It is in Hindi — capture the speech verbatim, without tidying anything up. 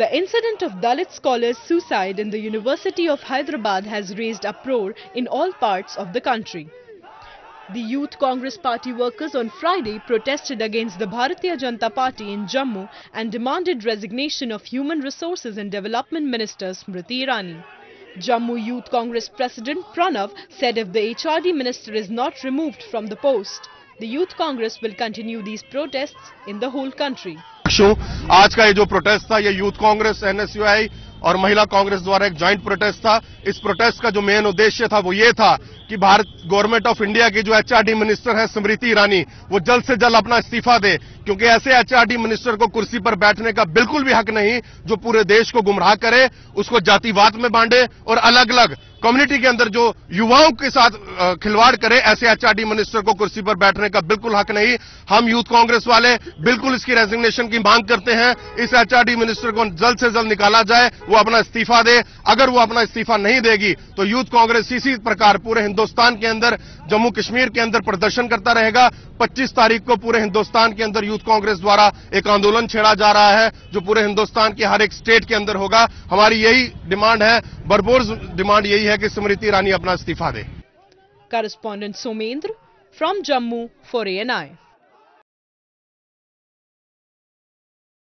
The incident of Dalit scholars' suicide in the University of Hyderabad has raised uproar in all parts of the country. The Youth Congress Party workers on Friday protested against the Bharatiya Janata Party in Jammu and demanded resignation of Human Resources and Development Minister Smriti Irani. Jammu Youth Congress President Pranav said if the H R D minister is not removed from the post, the Youth Congress will continue these protests in the whole country. आज का ये जो प्रोटेस्ट था ये youth Congress N S U I और महिला कांग्रेस द्वारा एक ज्वाइंट प्रोटेस्ट था। इस प्रोटेस्ट का जो मेन उद्देश्य था वो ये था कि भारत गवर्नमेंट ऑफ इंडिया की जो एच आर डी मिनिस्टर है स्मृति ईरानी वो जल्द से जल्द अपना इस्तीफा दे, क्योंकि ऐसे एच आर डी मिनिस्टर को कुर्सी पर बैठने का बिल्कुल भी हक नहीं जो पूरे देश को गुमराह करे, उसको जातिवाद में बांटे और अलग अलग कम्युनिटी के अंदर जो युवाओं के साथ खिलवाड़ करे। ऐसे एच आर डी मिनिस्टर को कुर्सी पर बैठने का बिल्कुल हक नहीं। हम यूथ कांग्रेस वाले बिल्कुल इसकी रेजिग्नेशन की मांग करते हैं। इस एच आर डी मिनिस्टर को जल्द से जल्द निकाला जाए, वो अपना इस्तीफा दे। अगर वो अपना इस्तीफा नहीं देगी तो यूथ कांग्रेस इसी प्रकार पूरे हिंदुस्तान के अंदर, जम्मू कश्मीर के अंदर प्रदर्शन करता रहेगा। पच्चीस तारीख को पूरे हिंदुस्तान के अंदर यूथ कांग्रेस द्वारा एक आंदोलन छेड़ा जा रहा है जो पूरे हिंदुस्तान के हर एक स्टेट के अंदर होगा। हमारी यही डिमांड है, भरपूर डिमांड यही है कि स्मृति ईरानी अपना इस्तीफा दे। Correspondent Somendra from Jammu for A N I.